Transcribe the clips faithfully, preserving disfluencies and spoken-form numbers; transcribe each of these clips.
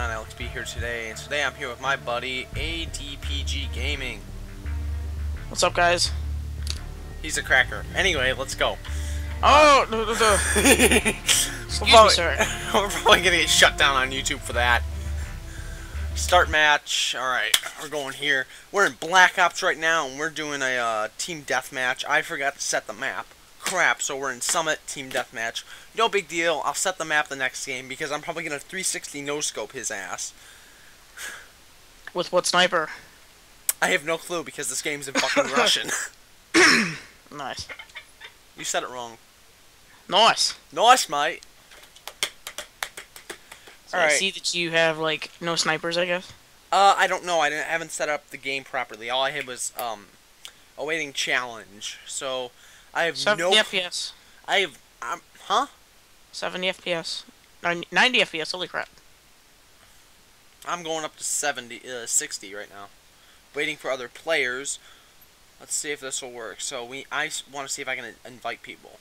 on? Alex B here today, and today I'm here with my buddy A D P G Gaming. What's up, guys? He's a cracker. Anyway, let's go. Oh, no, no, no. Excuse me, sir. We're probably gonna get shut down on YouTube for that. Start match. All right, we're going here. We're in Black Ops right now, and we're doing a uh, team deathmatch. I forgot to set the map. Crap, so we're in Summit team deathmatch. No big deal. I'll set the map the next game because I'm probably gonna three sixty no scope his ass. With what sniper? I have no clue because this game's in fucking Russian. Nice. You said it wrong. Nice. Nice, mate. So All right. I see that you have, like, no snipers, I guess? Uh, I don't know. I, didn't, I haven't set up the game properly. All I had was, um, awaiting challenge. So, I have no... seventy F P S. I have... Um, huh? seventy F P S. ninety F P S, holy crap. I'm going up to seventy, uh, sixty right now. Waiting for other players. Let's see if this will work. So we, I want to see if I can invite people.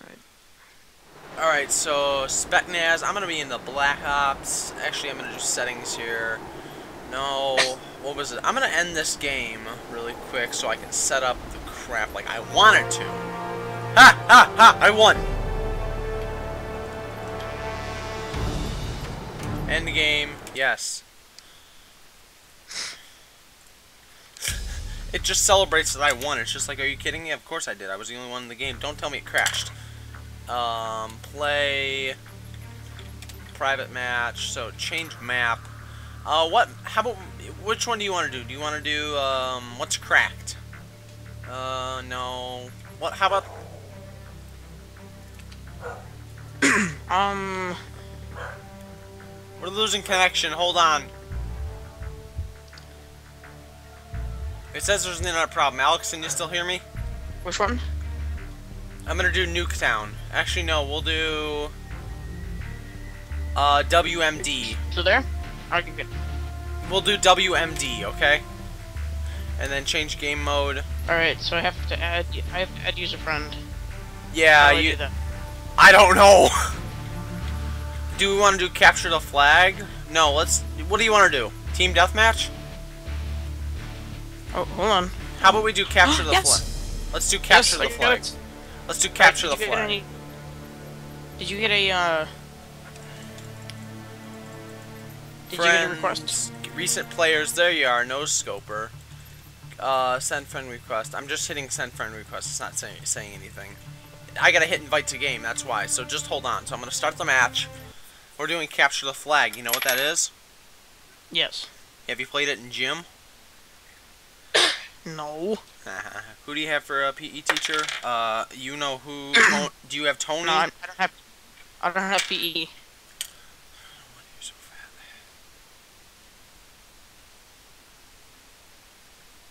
All right. All right. So SpecNaz, I'm gonna be in the Black Ops. Actually, I'm gonna do settings here. No, what was it? I'm gonna end this game really quick so I can set up the crap like I wanted to. Ha ha ha! I won. End game. Yes. It just celebrates that I won. It's just like, are you kidding me? Of course I did. I was the only one in the game. Don't tell me it crashed. Um, play private match. So change map. Uh, what? How about which one do you want to do? Do you want to do um, what's cracked? Uh, no. What? How about? um, we're losing connection. Hold on. It says there's an internet problem. Alex, can you still hear me? Which one? I'm gonna do Nuketown. Actually, no, we'll do uh, W M D. So there? I can get. We'll do W M D, okay? And then change game mode. All right, so I have to add. I have to add user friend. Yeah, you. Do that? I don't know. Do we want to do capture the flag? No, let's. What do you want to do? Team deathmatch? Oh, hold on. How about we do capture the yes. flag? Let's do capture yes, the flag. Let's do capture right, the flag. Any... Did you get a? Uh... Did Friends, you get a request? Recent players. There you are. No scoper. Uh, send friend request. I'm just hitting send friend request. It's not saying saying anything. I gotta hit invite to game. That's why. So just hold on. So I'm gonna start the match. We're doing capture the flag. You know what that is? Yes. Have you played it in gym? No. Who do you have for a P E teacher? Uh, you know who? Do you have Tony? No, I don't have. I don't have P E. So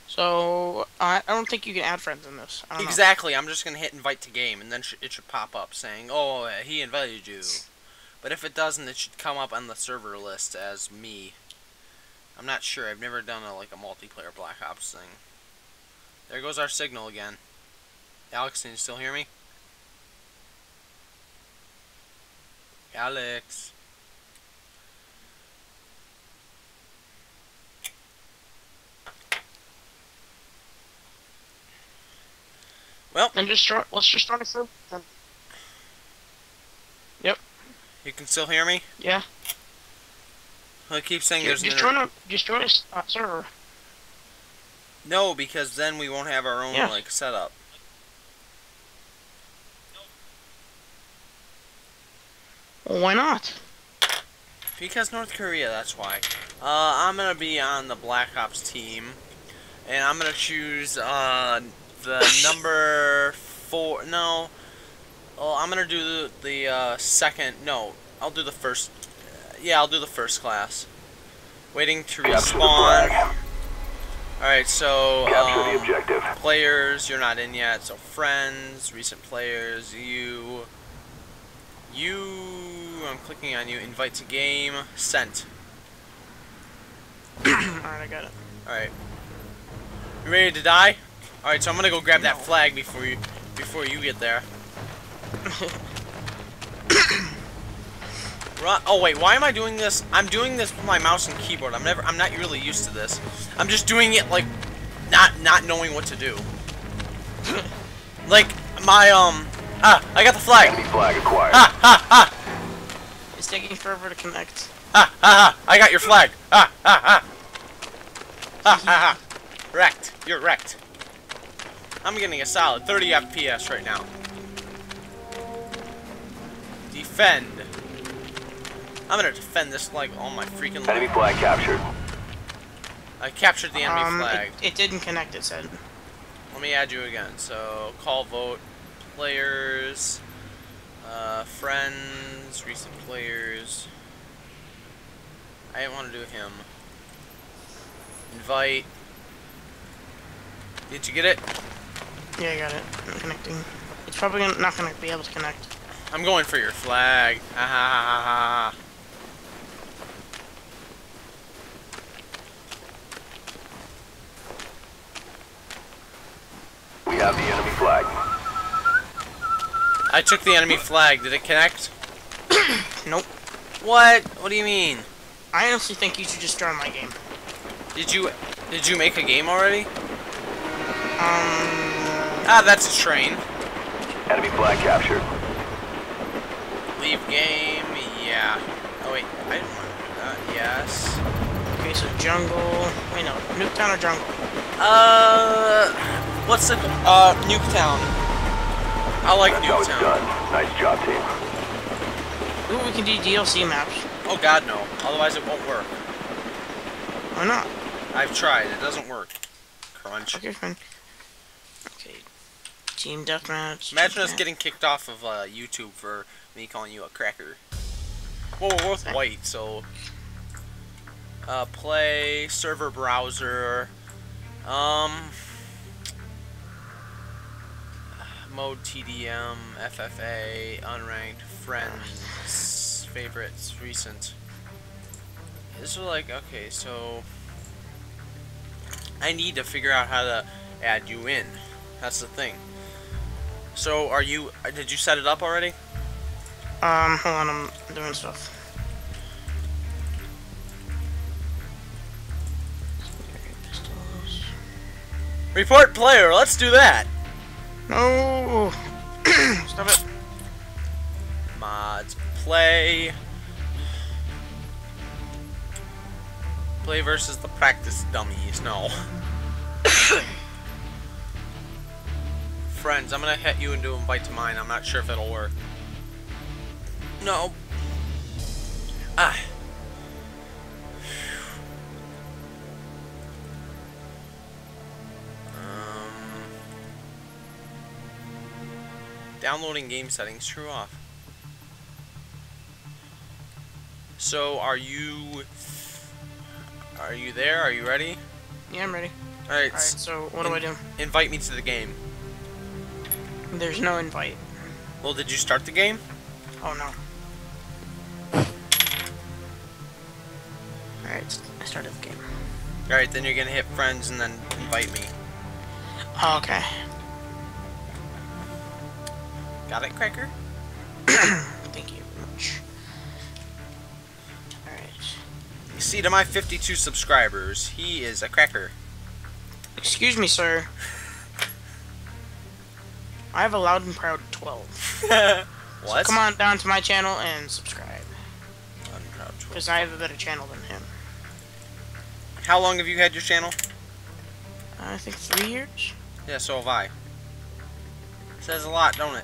so I, I don't think you can add friends in this. I don't exactly. Know. I'm just gonna hit invite to game, and then sh it should pop up saying, "Oh, he invited you." But if it doesn't, it should come up on the server list as me. I'm not sure. I've never done a, like a multiplayer Black Ops thing. There goes our signal again. Alex, can you still hear me? Alex. Well, and just start, let's just start a server. Yep. You can still hear me? Yeah. I keep saying just, there's just join a just join us uh, server. No, because then we won't have our own yeah. like setup. Well, why not? Because North Korea, that's why. Uh, I'm gonna be on the Black Ops team, and I'm gonna choose uh, the number four. No, well, I'm gonna do the, the uh, second. No, I'll do the first. Yeah, I'll do the first class. Waiting to respawn. Alright, so um, the objective. Players, you're not in yet. So friends, recent players, you, you. I'm clicking on you. Invite to game. Sent. Alright, I got it. Alright. You ready to die? Alright, so I'm gonna go grab that flag before you, before you get there. Run. Oh wait, why am I doing this? I'm doing this with my mouse and keyboard. I'm never. I'm not really used to this. I'm just doing it like, not not knowing what to do. Like my um. Ah, I got the flag. Flag acquired. Ah, ah, ah. It's taking forever to connect. Ah, ah, ah. I got your flag. Ah, ah, ah. Ah, ah, ah. Wrecked. You're wrecked. I'm getting a solid thirty F P S right now. Defend. I'm gonna defend this like all my freaking life. Enemy flag captured. I captured the enemy um, flag. It, it didn't connect, it said. Let me add you again. So, call vote, players, uh, friends, recent players. I didn't want to do him. Invite. Did you get it? Yeah, I got it. I'm connecting. It's probably not gonna be able to connect. I'm going for your flag. Ha ha ha ha. We have the enemy flag. I took the enemy flag. Did it connect? Nope. What? What do you mean? I honestly think you should just join my game. Did you did you make a game already? Um Ah, that's a train. Enemy flag captured. Leave game, yeah. Oh wait, I didn't want to do that, yes. Okay, so jungle, wait no, Nuketown or jungle? Uh, what's the, uh, Nuketown. I like Nuketown. That's done. Nice job, team. Ooh, we can do D L C maps. Oh god, no. Otherwise it won't work. Why not? I've tried, it doesn't work. Crunch. Okay, fine. Okay. Team deathmatch. Imagine us getting kicked off of, uh, YouTube for me calling you a cracker. Well, we're both white, so uh, play server browser, um, mode T D M, F F A, unranked, friends, favorites, recent. This is like okay, so I need to figure out how to add you in. That's the thing. So, are you? Did you set it up already? Um, hold on, I'm doing stuff. Report player, let's do that! No! Stop it. Mods, play. Play versus the practice dummies, no. Friends, I'm gonna hit you and do invite to mine, I'm not sure if it'll work. No. Ah. Um. Downloading game settings. True off. So, are you? Are you there? Are you ready? Yeah, I'm ready. All right. All right. So, what do I do? Invite me to the game. There's no invite. Well, did you start the game? Oh no. Alright, I started the game. Alright, then you're gonna hit friends and then invite me. Oh, okay. Got it, Cracker? Thank you very much. Alright. You see, to my fifty-two subscribers, he is a cracker. Excuse me, sir. I have a loud and proud twelve. What? So come on down to my channel and subscribe. Because I have a better channel than him. How long have you had your channel? I think three years. Yeah, so have I. Says a lot, don't it?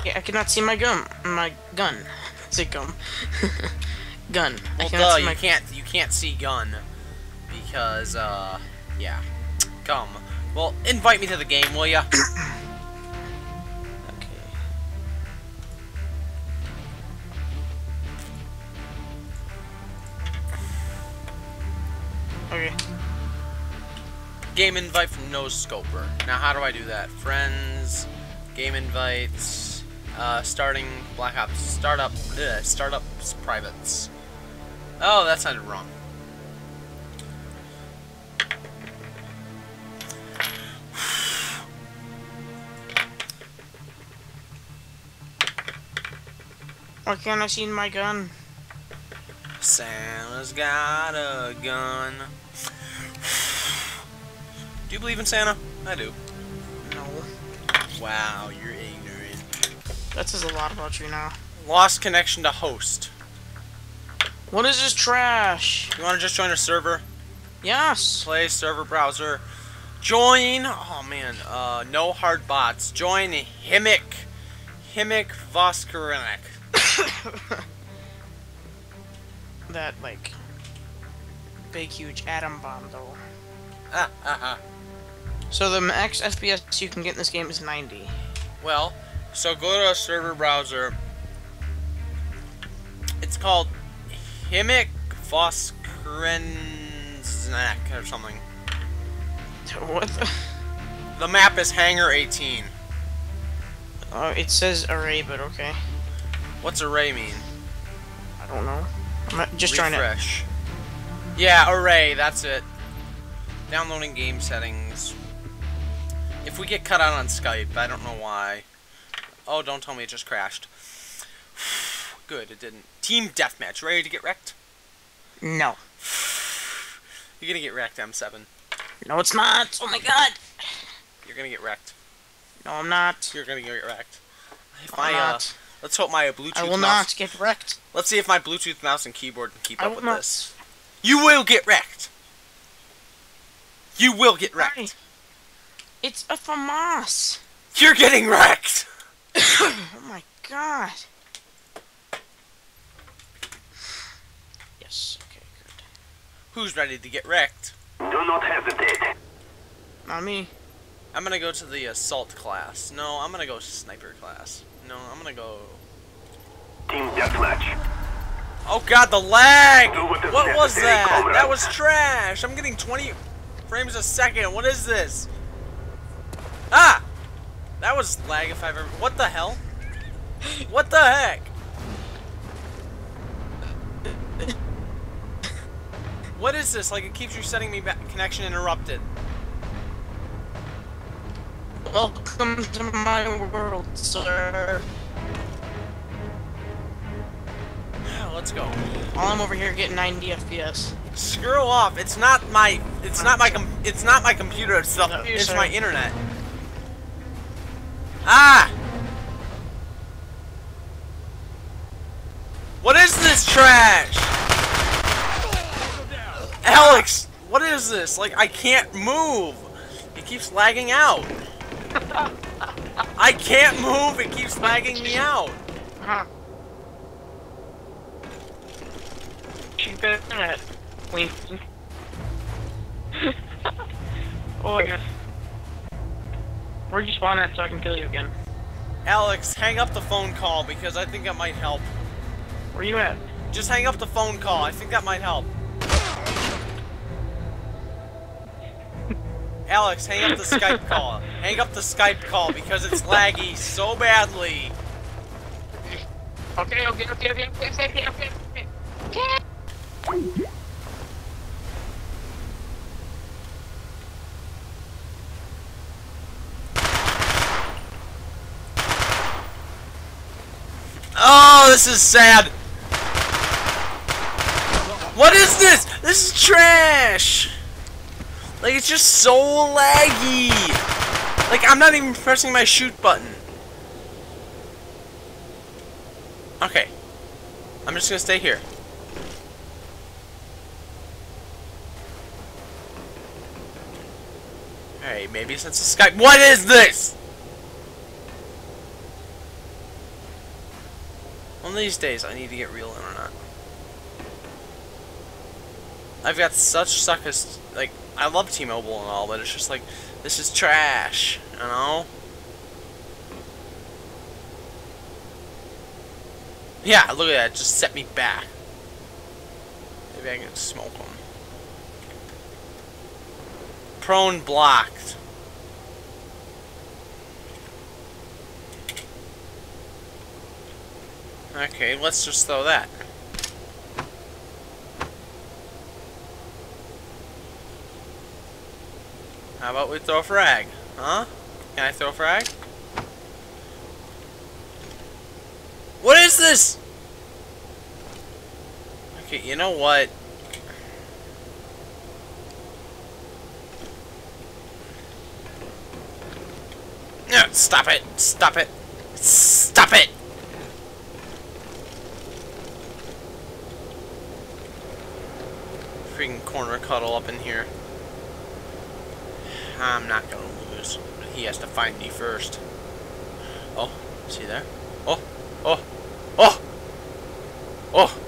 Okay, I cannot see my gum. My gun. Is it gum? Gun. Well, I cannot duh, see my you can't. You can't see gun because uh, yeah, gum. Well, invite me to the game, will ya? Okay. Game invite from No Scoper. Now, how do I do that? Friends, game invites, uh, starting Black Ops, startup, bleh, startups, privates. Oh, that sounded wrong. Why can't I see my gun? Santa's got a gun. Do you believe in Santa? I do. No. Wow, you're ignorant. That says a lot about you now. Lost connection to host. What is this trash? You want to just join a server? Yes. Play server browser. Join. Oh man. Uh, no hard bots. Join Khimik. Khimik Voskresensk. That like big huge atom bomb though. Ah ah ah. So the max F P S you can get in this game is ninety. Well, so go to a server browser. It's called Khimik Voskresensk or something. What the? The map is Hangar eighteen. Oh, it says Array, but okay. What's Array mean? I don't know. I'm just Refresh. trying to... Refresh. Yeah, Array, that's it. Downloading game settings. If we get cut out on Skype, I don't know why. Oh, don't tell me it just crashed. Good, it didn't. Team Deathmatch. Ready to get wrecked? No. You're gonna get wrecked, M seven. No, it's not. Oh my god. You're gonna get wrecked. No, I'm not. You're gonna get wrecked. If I'm my, not. Uh, let's hope my Bluetooth. I will mouse... not get wrecked. Let's see if my Bluetooth mouse and keyboard can keep I up with not... this. You will get wrecked. You will get wrecked. Why? It's a FAMAS. You're getting wrecked. Oh my god. Yes, okay, good. Who's ready to get wrecked? Do not hesitate. Not me. I'm gonna go to the assault class. No, I'm gonna go sniper class. No, I'm gonna go... Team Deathmatch. Oh god, the lag! What was that? That was trash! I'm getting twenty frames a second. What is this? Ah! That was lag if I ever... What the hell? What the heck? What is this? Like, it keeps resetting me back. Connection interrupted. Welcome to my world, sir. Yeah, let's go. All I'm over here getting ninety F P S. Screw off! It's not my. It's not my. Com it's not my computer itself. No, it's sir. my internet. Ah! What is this trash? Alex, what is this? Like, I can't move. It keeps lagging out. I can't move. It keeps lagging me out. Keep it in it. Wait. Oh my god. Where'd you spawn at so I can kill you again? Alex, hang up the phone call because I think that might help. Where you at? Just hang up the phone call. I think that might help. Alex, hang up the Skype call. Hang up the Skype call because it's laggy so badly. Okay, okay, okay, okay, okay, okay, okay. Oh, this is sad. What is this? This is trash. Like, it's just so laggy! Like, I'm not even pressing my shoot button. Okay. I'm just gonna stay here. Alright, maybe since the Skype- What is this?! One of these days, I need to get real internet. I've got such suckers, like, I love T-Mobile and all, but it's just like, this is trash, you know? Yeah, look at that, it just set me back. Maybe I can smoke them. Prone blocked. Okay, let's just throw that. How about we throw a frag? Huh? Can I throw a frag? What is this? it. You know what? No, stop it! Stop it! Stop it! Freaking corner cuddle up in here. I'm not gonna lose. He has to find me first. Oh, see there? Oh, oh, oh, oh!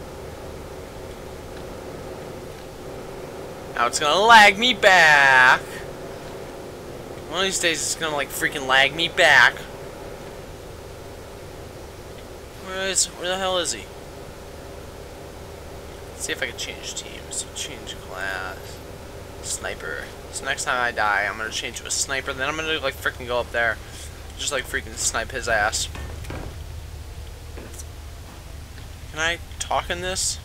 Now it's gonna lag me back. One of these days it's gonna like freaking lag me back. Where is? Where the hell is he? Let's see if I can change teams. Change class. Sniper. So next time I die, I'm gonna change to a sniper. Then I'm gonna like freaking go up there, just like freaking snipe his ass. Can I talk in this?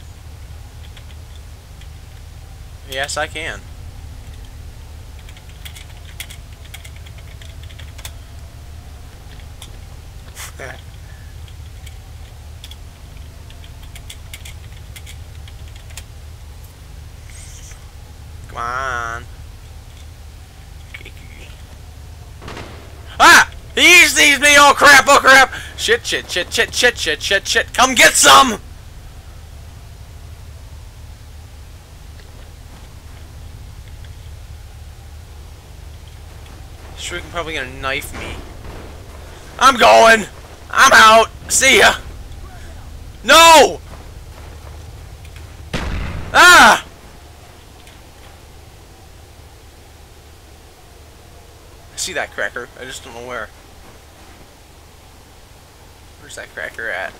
Yes, I can. Come on. Ah! He sees me! Oh crap! Oh crap! Shit! Shit! Shit! Shit! Shit! Shit! Shit! Shit! Come get some! Sure, he's probably gonna knife me. I'm going. I'm out. See ya. No. Ah. I see that cracker. I just don't know where. Where's that cracker at?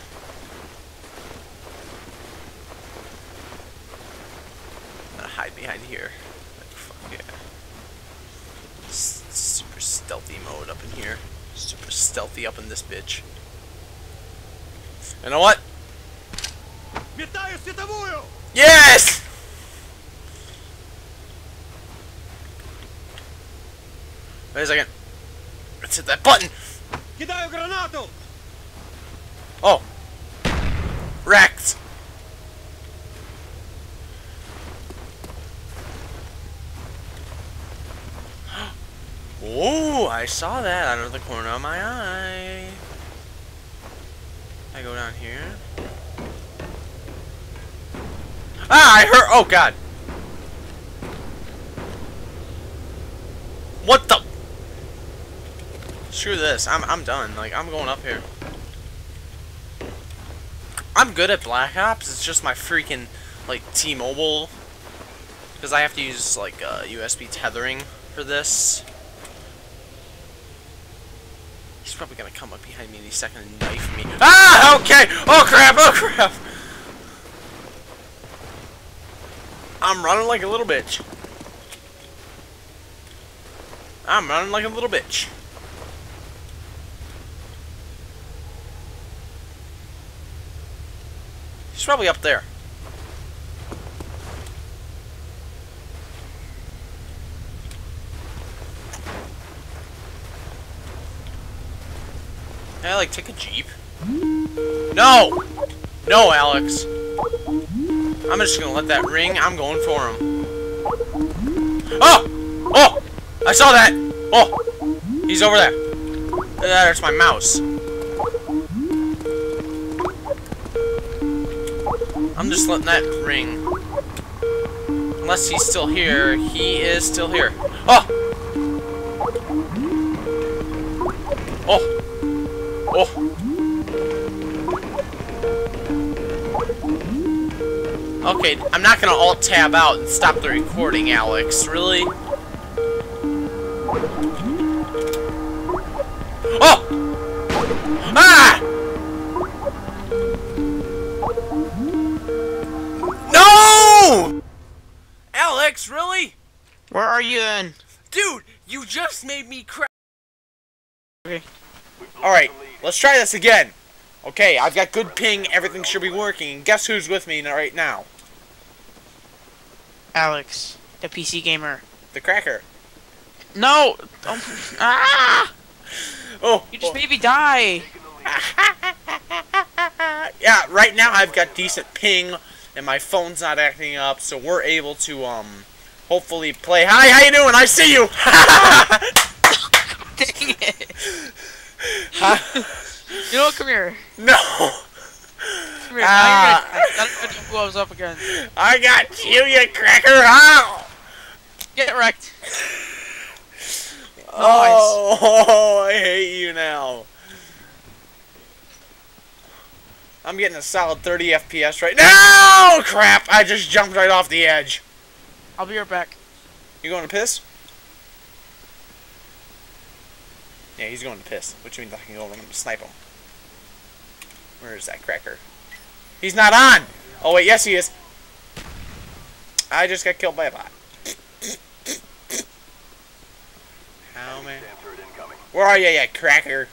I'm gonna hide behind here. Like, fuck yeah. S super stealthy mode up in here. Super stealthy up in this bitch. You know what? Yes! Wait a second. Let's hit that button! Oh! Wrecked! Oh, I saw that out of the corner of my eye. I go down here. Ah, I heard. Oh, God. What the? Screw this. I'm, I'm done. Like, I'm going up here. I'm good at Black Ops. It's just my freaking, like, T-Mobile. Because I have to use, like, uh, U S B tethering for this. He's probably gonna come up behind me any second and knife me. Ah! Okay! Oh crap! Oh crap! I'm running like a little bitch. I'm running like a little bitch. He's probably up there. Can I, like, take a Jeep? No! No, Alex. I'm just gonna let that ring. I'm going for him. Oh! Oh! I saw that! Oh! He's over there. There's my mouse. I'm just letting that ring. Unless he's still here. He is still here. Oh! Oh! Oh! Okay, I'm not gonna alt-tab out and stop the recording, Alex. Really? Oh! Ah! No! Alex, really? Where are you then? Dude, you just made me cry. Okay. Alright, let's try this again. Okay, I've got good ping, everything should be working. Guess who's with me right now? Alex, the P C gamer. The cracker. No! Oh, ah! Oh! You just oh. made me die! Yeah, right now I've got decent ping, and my phone's not acting up, so we're able to um hopefully play. Hi, how you doing? I see you. Dang it! Huh? You know, come here. No. Come here. Uh, I don't know who I was up against. I got you, you cracker! Ow! Get wrecked. Nice. Oh, I hate you now. I'm getting a solid thirty F P S right now. Crap! I just jumped right off the edge. I'll be right back. You going to piss? Yeah, he's going to piss, which means I can go over and snipe him. Where is that cracker? He's not on. Oh wait, yes he is. I just got killed by a bot. How man? Where are you, yeah, cracker?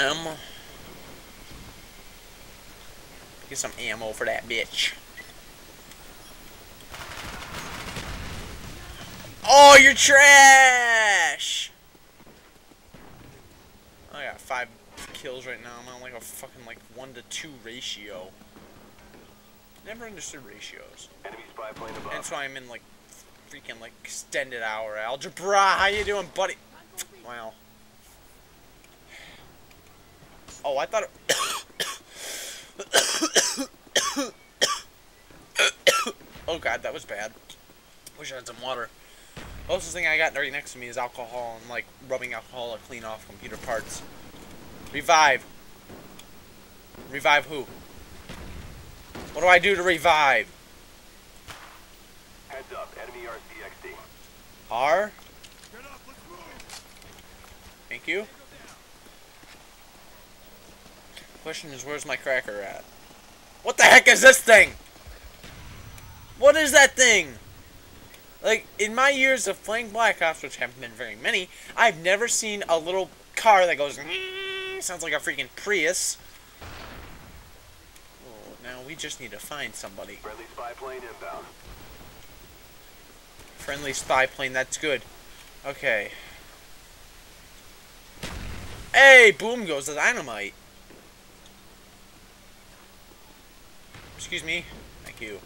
Um. Get some ammo for that bitch. Oh, you're trash! I got five kills right now. I'm on like a fucking like one to two ratio. Never understood ratios. Enemy spy plane above. That's why I'm in like freaking like extended hour algebra. How you doing, buddy? Wow. Oh, I thought it... Oh god, that was bad. Wish I had some water. The closest thing I got right next to me is alcohol and like rubbing alcohol to clean off computer parts. Revive. Revive who? What do I do to revive? Heads up, enemy R C X D. R? Thank you. Question is, where's my cracker at? What the heck is this thing? What is that thing? Like, in my years of playing Black Ops, which haven't been very many, I've never seen a little car that goes... Sounds like a freaking Prius. Oh, now we just need to find somebody. Friendly spy plane inbound. Friendly spy plane, that's good. Okay. Hey, boom goes the dynamite. Excuse me. Thank you.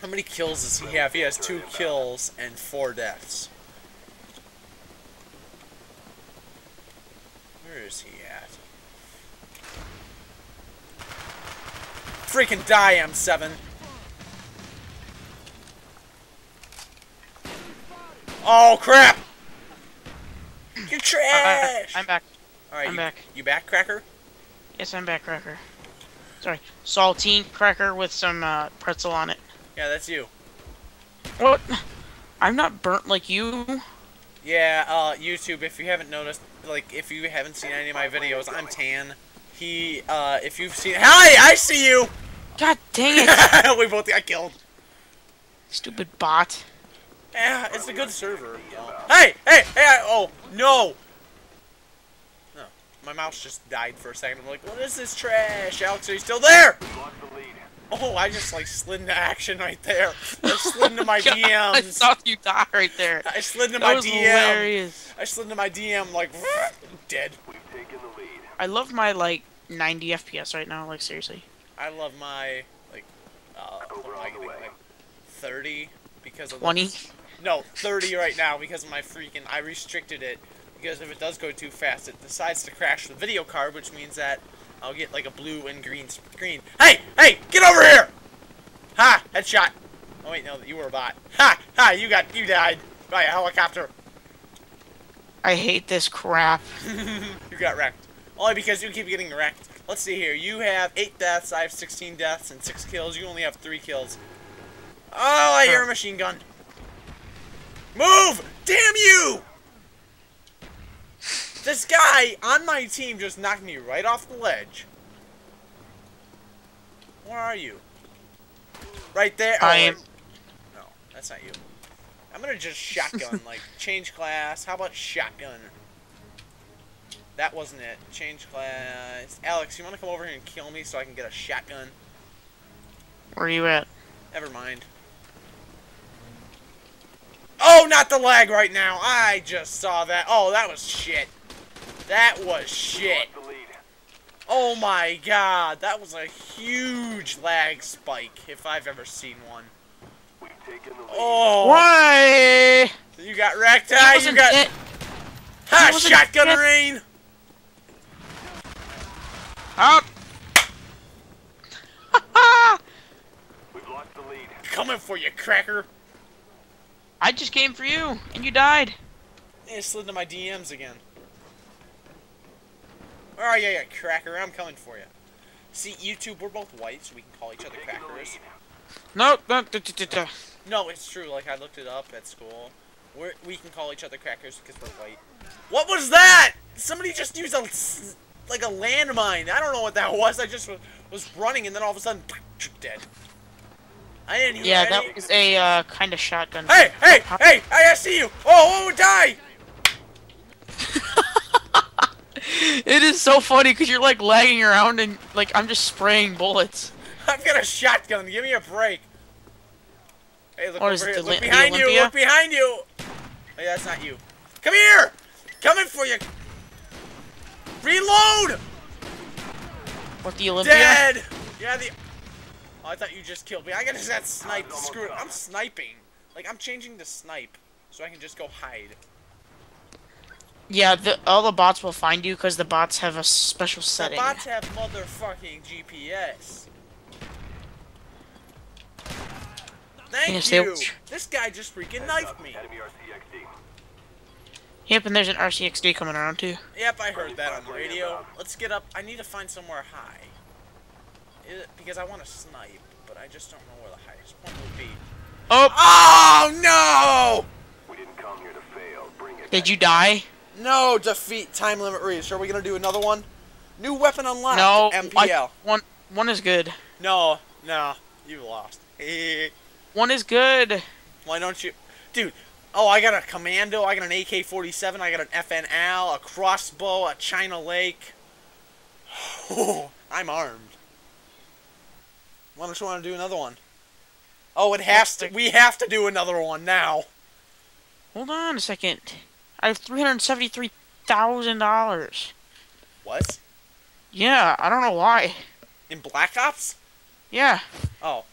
How many kills does he have? He has two kills and four deaths. Where is he at? Freaking die, M seven! Oh, crap! You're trash! Uh, I'm back. Alright, I'm back. You back, Cracker? Yes, I'm back, Cracker. Sorry. Saltine Cracker with some uh, pretzel on it. Yeah, that's you. What? I'm not burnt like you. Yeah, uh, YouTube, if you haven't noticed, like, if you haven't seen any of my videos, I'm tan. He, uh, if you've seen... Hi! I see you! God dang it! We both got killed. Stupid bot. Yeah, it's a good server. Oh. Hey! Hey! Hey! I, oh, no! No. My mouse just died for a second. I'm like, what is this trash? Alex, are you still there? Oh, I just like slid into action right there. I slid into my God, D Ms. I saw you die right there. I slid into that my was D M. Hilarious. I slid into my D M like dead. We've taken the lead. I love my like ninety F P S right now. Like seriously. I love my like uh, like, like thirty because of twenty. No, thirty right now because of my freaking. I restricted it because if it does go too fast, it decides to crash the video card, which means that. I'll get like a blue and green screen. Hey! Hey! Get over here! Ha! Headshot! Oh wait, no, you were a bot. Ha! Ha! You got, you died by a helicopter. I hate this crap. You got wrecked. Only because you keep getting wrecked. Let's see here. You have eight deaths. I have sixteen deaths and six kills. You only have three kills. Oh, I hear a machine gun. Move! Damn you! This guy on my team just knocked me right off the ledge. Where are you? Right there. I am. No, that's not you. I'm gonna just shotgun. Like change class. How about shotgun? That wasn't it. Change class. Alex, you wanna come over here and kill me so I can get a shotgun? Where are you at? Never mind. Oh, not the lag right now. I just saw that. Oh, that was shit. That was shit. Oh my god, that was a huge lag spike, if I've ever seen one. We've taken the lead. Oh! Why? You got wrecked, ah, you got... It. Ha! Shotgun it. Rain! Up! We've lost the lead. Coming for you, cracker! I just came for you, and you died. It slid into my D Ms again. Oh, yeah, yeah, cracker, I'm coming for you. See, YouTube, we're both white, so we can call each other crackers. No, no, no, it's true. Like, I looked it up at school. We're, we can call each other crackers because we're white. What was that? Somebody just used a, like, a landmine. I don't know what that was. I just was running, and then all of a sudden, dead. I didn't hear Yeah, that any... was a, uh, kind of shotgun. Hey, hey, hey, I see you. Oh, oh, die. It is so funny because you're like lagging around and like I'm just spraying bullets. I've got a shotgun. Give me a break. Hey, look, oh, over here. Look behind you. Look behind you. Hey, that's not you. Come here. Coming for you. Reload. What, the Olympia? Dead. Yeah, the. Oh, I thought you just killed me. I got that sniped. Screw it. I'm sniping. Like I'm changing to snipe so I can just go hide. Yeah, the, all the bots will find you because the bots have a special setting. The bots have motherfucking G P S. Thank you. This guy just freaking knifed me. Yep, and there's an R C X D coming around too. Yep, I heard that on the radio. Let's get up. I need to find somewhere high. It, because I want to snipe, but I just don't know where the highest point would be. Oh! Oh no! We didn't come here to fail. Bring it. Did you die? No, defeat time limit reach. Are we gonna do another one? New weapon unlocked. No, M P L. I, one, one is good. No, no, you lost. One is good. Why don't you, dude? Oh, I got a Commando. I got an A K forty-seven. I got an F N L, a Crossbow, a China Lake. Oh, I'm armed. Why don't you want to do another one? Oh, it has to. We have to do another one now. Hold on a second. I have three hundred seventy-three thousand dollars. What? Yeah, I don't know why. In Black Ops? Yeah. Oh.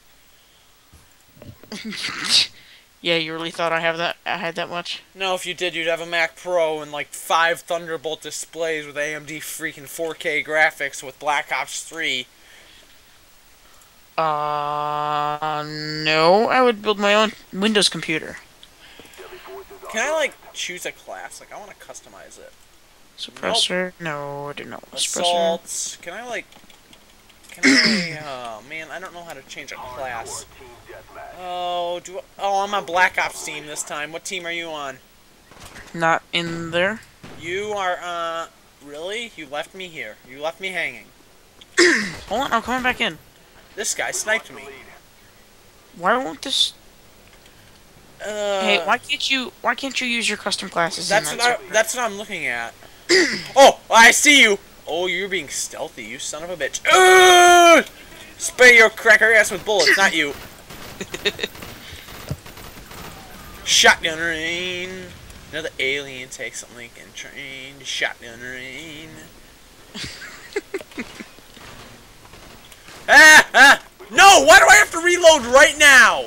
Yeah, you really thought I have that? I had that much? No, if you did, you'd have a Mac Pro and like five Thunderbolt displays with A M D freaking four K graphics with Black Ops three. Uh, no, I would build my own Windows computer. Can I, like, choose a class? Like, I want to customize it. Suppressor? Nope. No, I didn't know. Assaults. Suppressor. Can I, like... Can I... Oh, man, I don't know how to change a class. Oh, do I, Oh, I'm on Black Ops team this time. What team are you on? Not in there. You are, uh... Really? You left me here. You left me hanging. Hold on, I'm coming back in. This guy sniped me. Why won't this... Uh, hey, why can't you? Why can't you use your custom classes? That's what I, that's what I'm looking at. Oh, I see you. Oh, you're being stealthy, you son of a bitch. Uh, spray your cracker ass with bullets, not you. Shotgun rain. Another alien takes a Lincoln train. Shotgun rain. ah, ah! No! Why do I have to reload right now?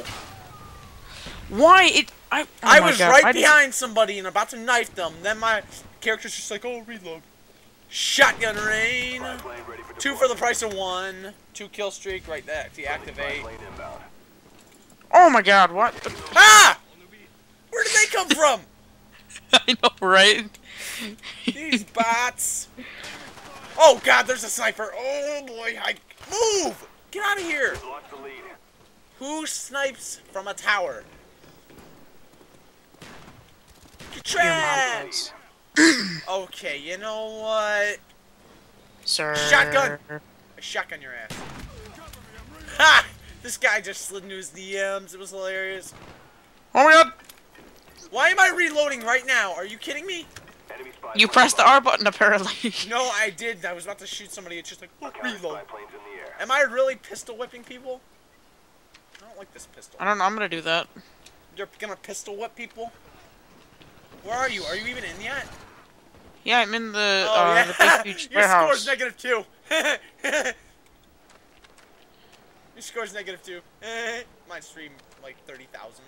Why it? I, oh I was God. right I behind didn't... somebody and about to knife them. Then my character's just like, oh, reload. Shotgun rain. For Two for the price of one. Two kill streak. Right there. Deactivate. Oh my God! What? The... Ah! Where did they come from? I know, right? These bots. Oh God! There's a sniper. Oh boy! I move. Get out of here. Who snipes from a tower? Trash! Okay, you know what? Sir. Shotgun! A shotgun your ass. Ha! This guy just slid into his D Ms. It was hilarious. Oh my God! Why am I reloading right now? Are you kidding me? You pressed the R button apparently. No, I did. I was about to shoot somebody. It's just like, oh, reload. Am I really pistol whipping people? I don't like this pistol. I don't know. I'm gonna do that. You're gonna pistol whip people? Where are you? Are you even in yet? Yeah, I'm in the, oh, uh, yeah. the big huge Your warehouse. Your score's negative two. Your score's negative two. Mine's stream like thirty thousand.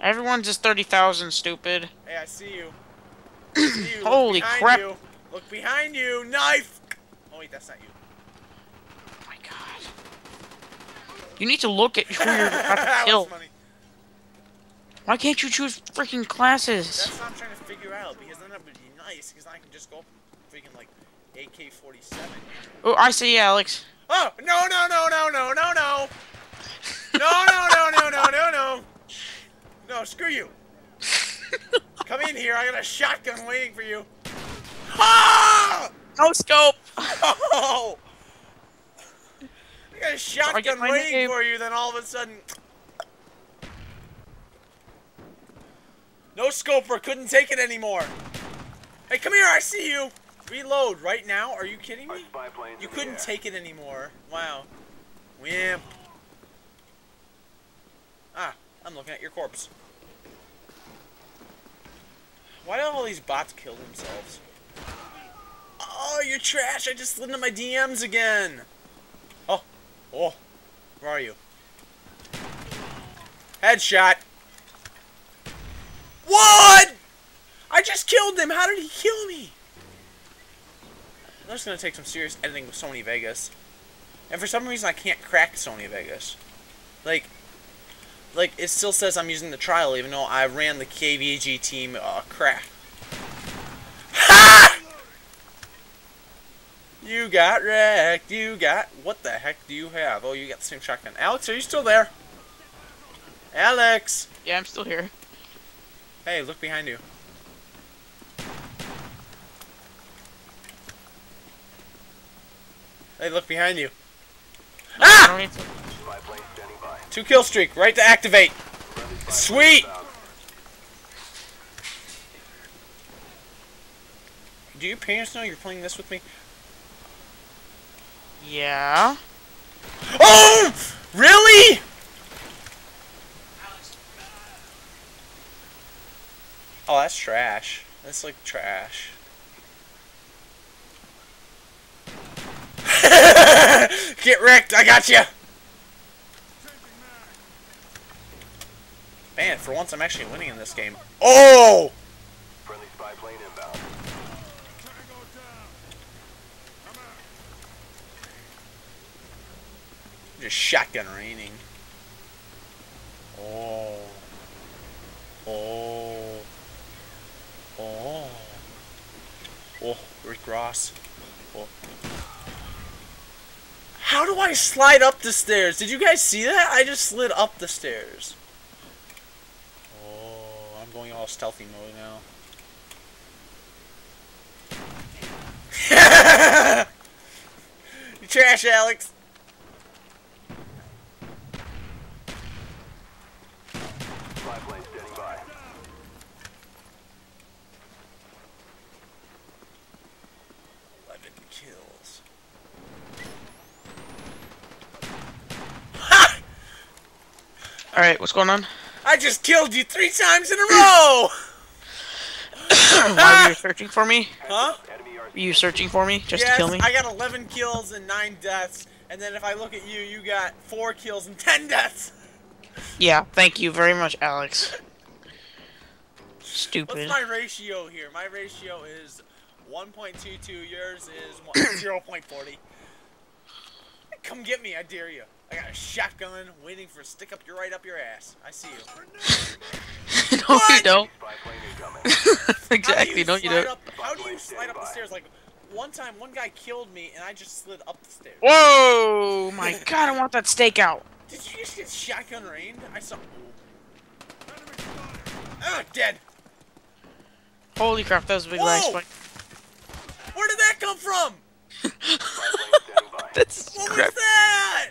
Everyone's just thirty thousand, stupid. Hey, I see you. I see you. Holy crap. You. Look behind you. Knife. Oh, wait, that's not you. Oh, my God. You need to look at who you're about to kill. Why can't you choose freaking classes? That's what I'm trying to figure out, because then that would be nice, because I can just go up and freaking, like, A K forty-seven. Oh, I see you, Alex. Oh, no, no, no, no, no, no, no. No, no, no, no, no, no, no. No, screw you. Come in here, I got a shotgun waiting for you. Ah! No scope. Oh! I got a shotgun waiting name. for you, then all of a sudden... No scoper, couldn't take it anymore. Hey, come here, I see you. Reload right now? Are you kidding me? You couldn't take it anymore. Wow. Wimp. Ah, I'm looking at your corpse. Why do all these bots kill themselves? Oh, you're trash. I just slid into my D Ms again. Oh. Oh. Where are you? Headshot. What? I just killed him. How did he kill me? I'm just going to take some serious editing with Sony Vegas. And for some reason, I can't crack Sony Vegas. Like, like it still says I'm using the trial, even though I ran the K V G team uh, crack. Ha! You got wrecked. You got... What the heck do you have? Oh, you got the same shotgun. Alex, are you still there? Alex! Yeah, I'm still here. Hey, look behind you. Hey, look behind you. No, ah! Two kill streak, right to activate. Sweet! Do your parents know you're playing this with me? Yeah. Oh! Really? Oh, that's trash. That's like trash. Get wrecked! I got you. Man, for once, I'm actually winning in this game. Oh! Friendly spy plane inbound. Just shotgun raining. Oh. Oh. Oh. Oh, Rick Ross. Oh. How do I slide up the stairs? Did you guys see that? I just slid up the stairs. Oh, I'm going all stealthy mode now. You trash, Alex. Alright, what's going on? I just killed you three times in a row! Why were you searching for me? Huh? Were you searching for me just yes, to kill me? I got eleven kills and nine deaths, and then if I look at you, you got four kills and ten deaths! Yeah, thank you very much, Alex. Stupid. What's my ratio here? My ratio is one point two two, yours is zero point four zero. Come get me, I dare you. I got a shotgun waiting for a stick up your right up your ass. I see you. No, you don't. Exactly, don't you do it? How do you slide up the stairs? Like, one time one guy killed me and I just slid up the stairs. Whoa! My God, I want that steak out. Did you just get shotgun rained? I saw. Ah, dead. Holy crap, that was a big last fight. Where did that come from? That's what crap. was that?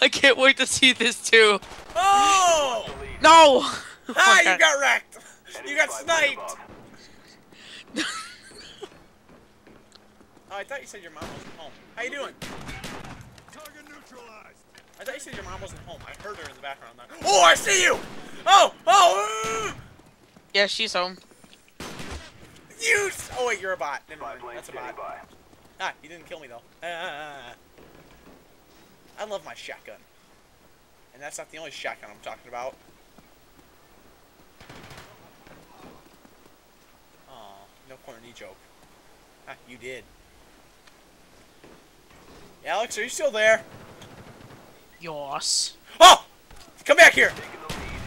I can't wait to see this too. Oh! No! Ha! Ah, oh, you got wrecked! You got sniped! Oh, I thought you said your mom wasn't home. How you doing? Target neutralized. I thought you said your mom wasn't home. I heard her in the background. Though. Oh, I see you! Oh! Oh! Yeah, she's home. You! Oh wait, you're a bot. Never mind. That's a bot. Ah, you didn't kill me though. Uh, I love my shotgun. And that's not the only shotgun I'm talking about. Oh, no corner knee joke. Ah, you did. Alex, are you still there? Yoss. Oh! Come back here!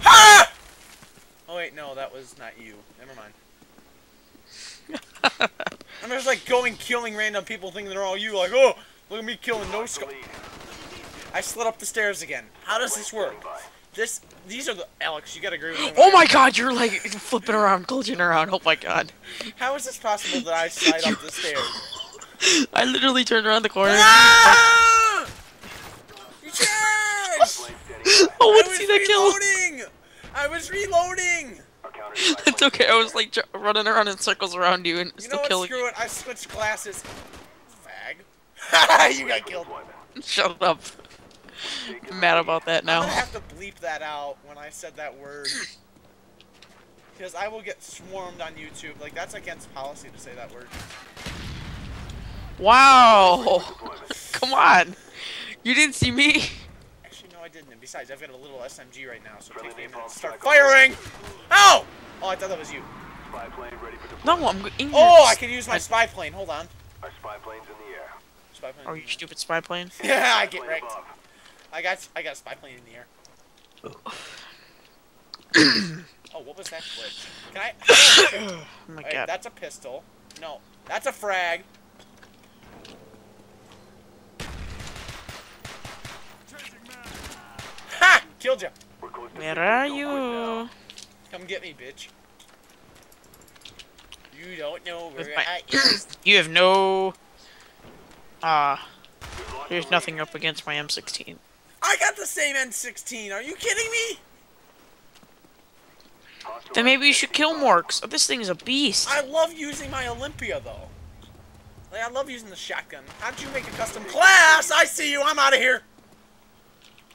Ah! Oh wait, no, that was not you. Never mind. I'm just like going killing random people thinking they're all you, like, oh, look at me killing no scope. I slid up the stairs again. How does this work? This, these are the, Alex, you gotta agree with me. Oh my god, you're like flipping around, glitching around, oh my god. How is this possible that I slide up the stairs? I literally turned around the corner. Ah! Yes! I want to see that kill. I was reloading! It's okay, I was like running around in circles around you and you still know what, killing you. Screw it, I switched classes. Fag. You got killed. Shut up. I'm mad about that now. I'm gonna have to bleep that out when I said that word. Because I will get swarmed on YouTube. Like, that's against policy to say that word. Wow! Come on! You didn't see me! I didn't, and besides, I've got a little S M G right now, so take me a minute and start firing! Ow! Oh, I thought that was you. Spy plane ready for deployment. No, I'm in your... Oh, I can use my spy plane, hold on. Our spy plane's in the air. Spy plane. Oh, you stupid spy plane? Yeah, I get wrecked. I got, I got a spy plane in the air. Oh, what was that glitch? Can I... Oh my god. Right, that's a pistol. No, that's a frag. Killed you. Where are you? Come get me, bitch. You don't know where my... I is. You have no... Ah. Uh, there's nothing up against my M sixteen. I got the same M sixteen. Are you kidding me? Then maybe you should kill more. Oh, this thing's a beast. I love using my Olympia, though. Like, I love using the shotgun. How'd you make a custom class? I see you. I'm out of here.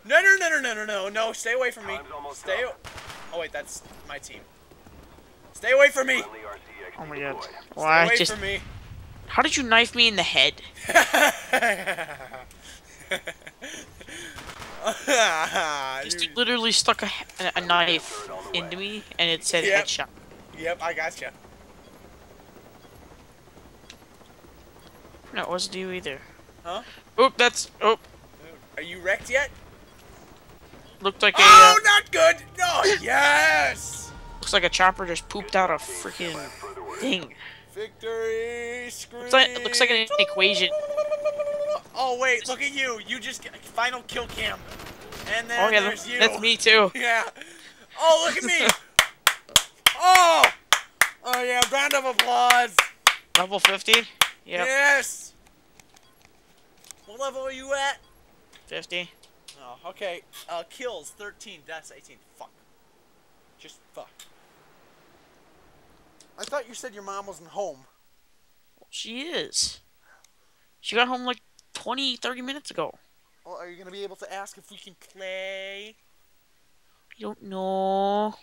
No, no, no, no, no, no, no, no, stay away from me. Stay o oh, wait, that's my team. Stay away from me. Oh, my God. Well, stay away just... from me. How did you knife me in the head? Just literally stuck a, a knife into me, and it said yep. Headshot. Yep, I gotcha. No, it wasn't you either. Huh? Oop, that's... Oop. Are you wrecked yet? Looked like oh, a. Oh, uh, not good! No, yes! Looks like a chopper just pooped out a freaking thing. Victory scream! Looks like, it looks like an equation. Oh, wait, look at you. You just get final kill cam. And then oh, yeah, there's that's, you. That's me, too. Yeah. Oh, look at me! Oh! Oh, yeah, round of applause. Level fifty? Yep. Yes! What level are you at? fifty. Oh, okay. Uh, kills, thirteen, deaths, eighteen. Fuck. Just fuck. I thought you said your mom wasn't home. Well, she is. She got home like twenty, thirty minutes ago. Well, are you going to be able to ask if we can play? I don't know.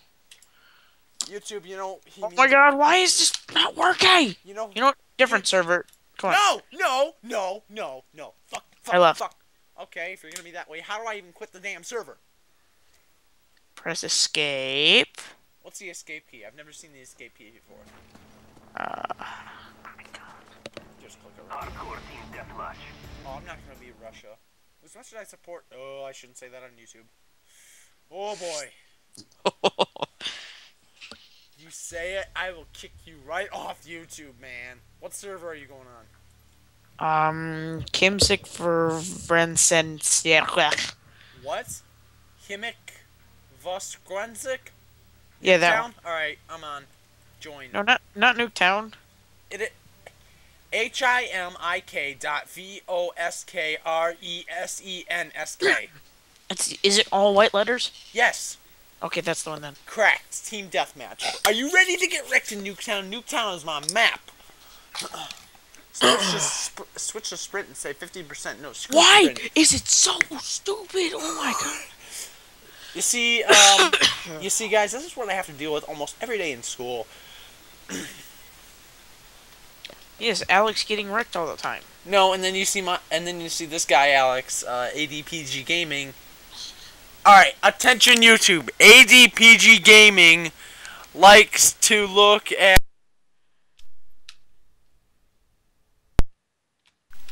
YouTube, you know... He oh my god, why is this not working? You know... You know, different you... server. Come on. No, no, no, no, no. Fuck, fuck, I left. Fuck. Okay, if you're gonna be that way, how do I even quit the damn server? Press escape. What's the escape key? I've never seen the escape key before. Uh, oh my god. Just click around. Oh, I'm not gonna be Russia. As much as I support... Oh, I shouldn't say that on YouTube. Oh boy. You say it, I will kick you right off YouTube, man. What server are you going on? Um, Khimik Voskresensk. What? Khimik Voskresensk? Yeah, that one. Alright, I'm on. Join. No, not, not Nuketown. It, it, H I M I K dot V O S K R E S E N S K. It's, is it all white letters? Yes. Okay, that's the one then. Cracked. Team Deathmatch. Are you ready to get wrecked in Nuketown? Nuketown is my map. Switch, to sp switch to sprint and say fifteen percent no. Why sprint. Is it so stupid? Oh my god. You see, um, you see, guys, this is what I have to deal with almost every day in school. Yes, Alex getting wrecked all the time. No, and then you see my, and then you see this guy, Alex, uh, A D P G Gaming. All right, attention, YouTube. A D P G Gaming likes to look at.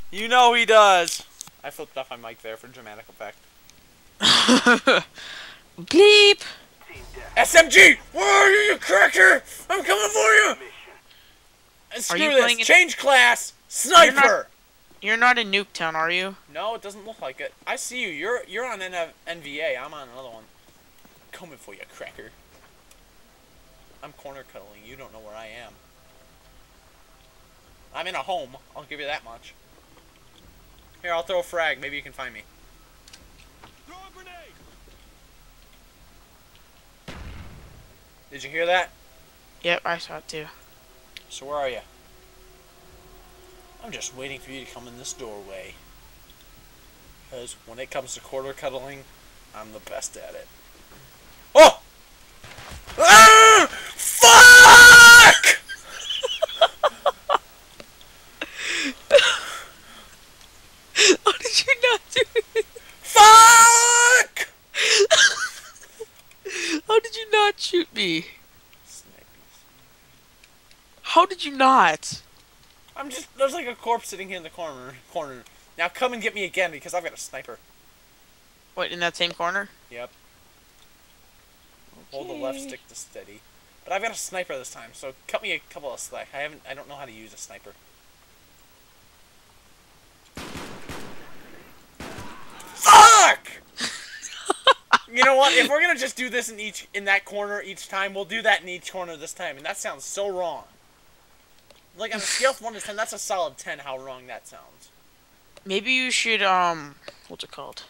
You know he does. I flipped off my mic there for dramatic effect. Bleep. S M G, where are you, you cracker? I'm coming for you. Screw this. Change class. Sniper. You're not, you're not in Nuketown, are you? No, it doesn't look like it. I see you. You're you're on N V A. I'm on another one. Coming for you, cracker. I'm corner cuddling. You don't know where I am. I'm in a home. I'll give you that much. Here, I'll throw a frag. Maybe you can find me. Throw a grenade. Did you hear that? Yep, I saw it too. So where are you? I'm just waiting for you to come in this doorway. Because when it comes to corner cuddling, I'm the best at it. Oh! Ah! Fuck! How did you not do it? Fuck! How did you not shoot me? Snipers. How did you not? I'm just, there's like a corpse sitting here in the corner. Corner. Now come and get me again because I've got a sniper. What, in that same corner? Yep. Okay. Hold the left stick to steady. But I've got a sniper this time, so cut me a couple of slack. I haven't, I don't know how to use a sniper. You know what? If we're gonna just do this in each in that corner each time, we'll do that in each corner this time, and that sounds so wrong. Like on a scale of one to ten, that's a solid ten. How wrong that sounds. Maybe you should um, what's it called?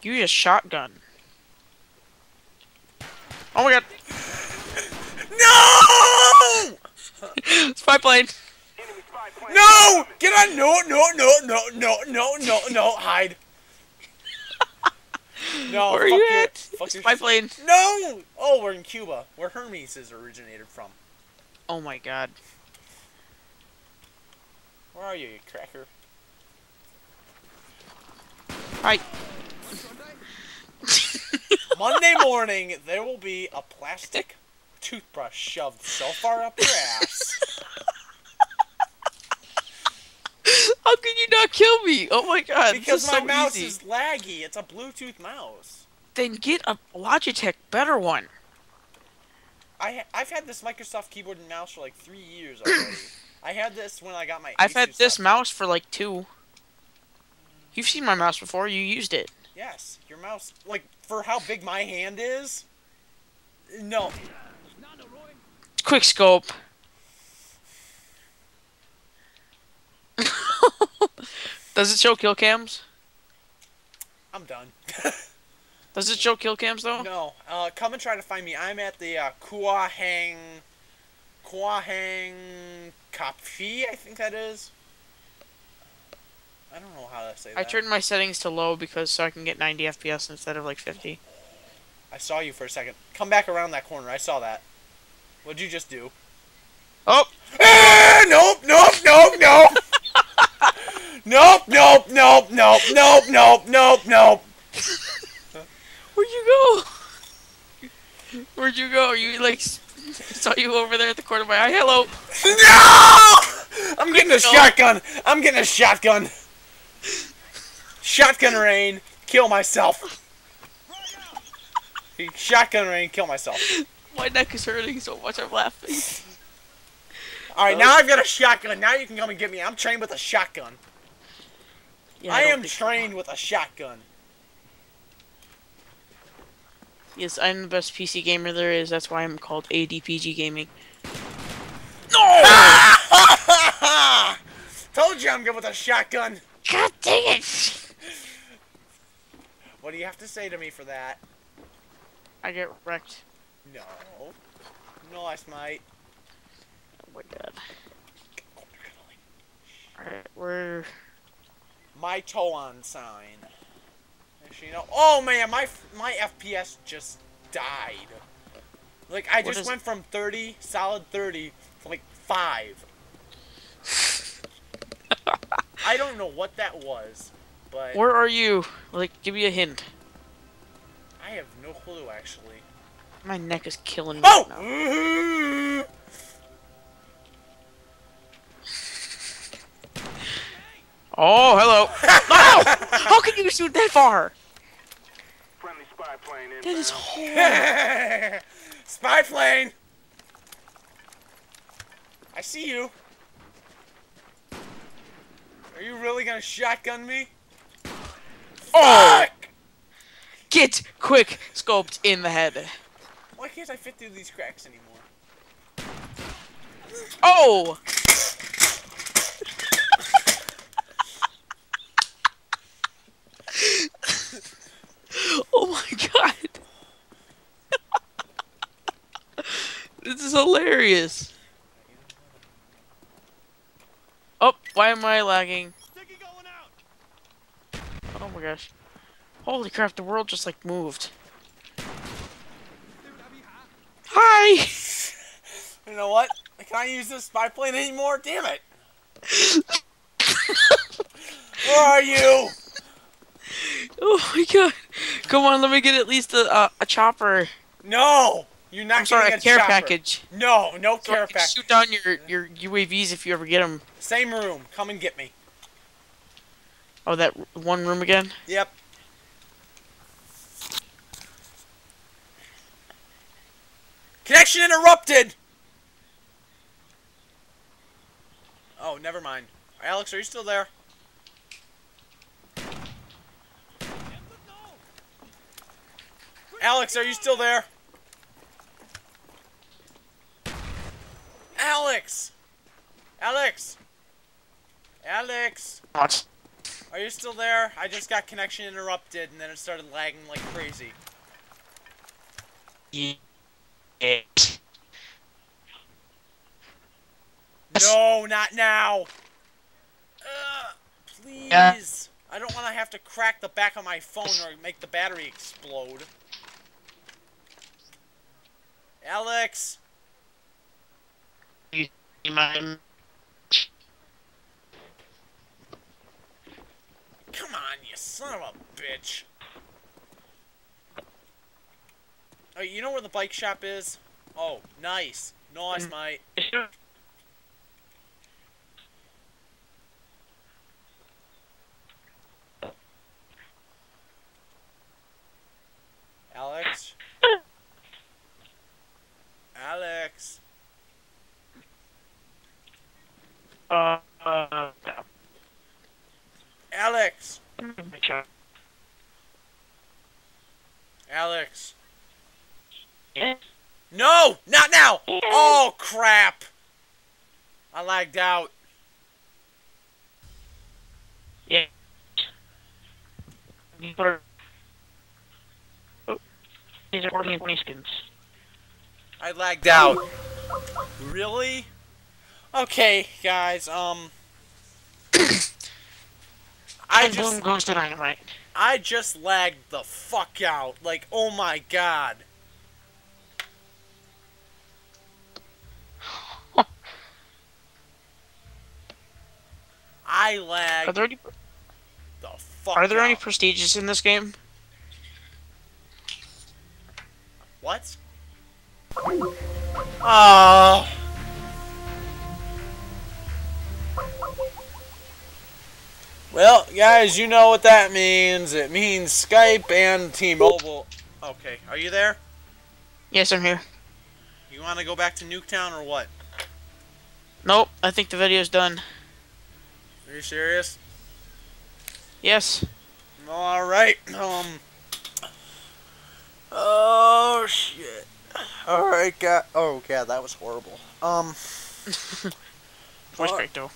Use a shotgun. Oh my god! No! Spy plane. No! Get on! No! No! No! No! No! No! No! No! Hide. No, where are you your, at? Fuck your my plane. No! Oh, we're in Cuba, where Hermes is originated from. Oh my god. Where are you, you cracker? Hi. Monday morning, there will be a plastic toothbrush shoved so far up your ass. How can you not kill me? Oh my god. Because my so mouse easy. Is laggy. It's a Bluetooth mouse. Then get a Logitech better one. I, I've had this Microsoft keyboard and mouse for like three years already. I had this when I got my I've Asus had this laptop. Mouse for like two. You've seen my mouse before. You used it. Yes. Your mouse, like, for how big my hand is? No. Quick scope. Does it show kill cams? I'm done. Does it show kill cams though? No. Uh, come and try to find me. I'm at the uh, Kwa Hang, Kwa Hang Coffee, I think that is. I don't know how to say that. I turned my settings to low because so I can get ninety F P S instead of like fifty. I saw you for a second. Come back around that corner. I saw that. What'd you just do? Oh! Ah, nope! Nope! Nope! Nope! Nope, nope, nope, nope, nope, nope, nope, nope. Where'd you go? Where'd you go? You, like, saw you over there at the corner of my eye. Hello. No! I'm getting a shotgun. I'm getting a shotgun. Shotgun rain, kill myself. Shotgun rain, kill myself. My neck is hurting so much I'm laughing. Alright, now I've got a shotgun. Now you can come and get me. I'm trained with a shotgun. Yeah, I, I am trained with a shotgun. Yes, I'm the best P C gamer there is. That's why I'm called A D P G Gaming. No! Told you I'm good with a shotgun. God dang it! What do you have to say to me for that? I get wrecked. No. No, I smite. Oh my god. Alright, we're... My toe on sign. Shino. Oh man, my my F P S just died. Like I what just went from thirty, solid thirty, to like five. I don't know what that was, but where are you? Like, give me a hint. I have no clue, actually. My neck is killing me. Oh! Right now. Oh, hello. No! How can you shoot that far? Friendly spy plane in. That is horrible. Spy plane! I see you. Are you really gonna shotgun me? Oh! Fuck! Get quick scoped in the head. Why can't I fit through these cracks anymore? Oh! Oh my god! This is hilarious! Oh, why am I lagging? Oh my gosh. Holy crap, the world just like moved. Hi! You know what? I can't use this spy plane anymore, damn it! Where are you? Oh my god. Come on, let me get at least a, uh, a chopper. No! You're not I'm sorry, getting a, a care chopper. package. No, no so care package. Shoot down your, your U A Vs if you ever get them. Same room. Come and get me. Oh, that one room again? Yep. Connection interrupted! Oh, never mind. Alex, are you still there? Alex, are you still there? Alex! Alex! Alex! What? Are you still there? I just got connection interrupted and then it started lagging like crazy. It. No, not now! Uh, please! Yeah. I don't want to have to crack the back of my phone or make the battery explode. Alex! You see my... Come on, you son of a bitch! Oh, you know where the bike shop is? Oh, nice. Nice, mm-hmm. mate. Alex? Alex? Uh, uh no. Alex! Alex! No! Not now! Oh, crap! I lagged out. Yeah. Oh. These are twenty skins. I lagged out. Really? Okay, guys, um... I just... I just lagged the fuck out. Like, oh my god. I lagged... Are there any... The fuck Are there out. any prestiges in this game? What? Oh. Well, guys, you know what that means. It means Skype and T-Mobile. Okay, are you there? Yes, I'm here. You want to go back to Nuketown or what? Nope, I think the video's done. Are you serious? Yes. All right. Um. Oh shit. All right, guys. Oh god, that was horrible. Um. Voice uh, break though.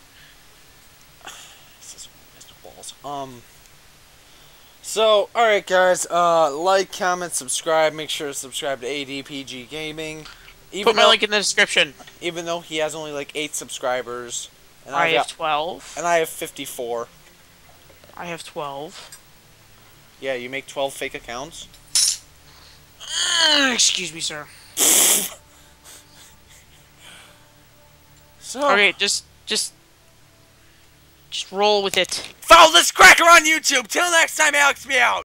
Um. So, all right, guys. Uh, like, comment, subscribe. Make sure to subscribe to A D P G Gaming. Even Put my though, link in the description. Even though he has only like eight subscribers, and I, I have got, twelve, and I have fifty-four. I have twelve. Yeah, you make twelve fake accounts. Uh, excuse me, sir. So okay, just just just roll with it. Follow this cracker on YouTube. Till next time, Alex, me out.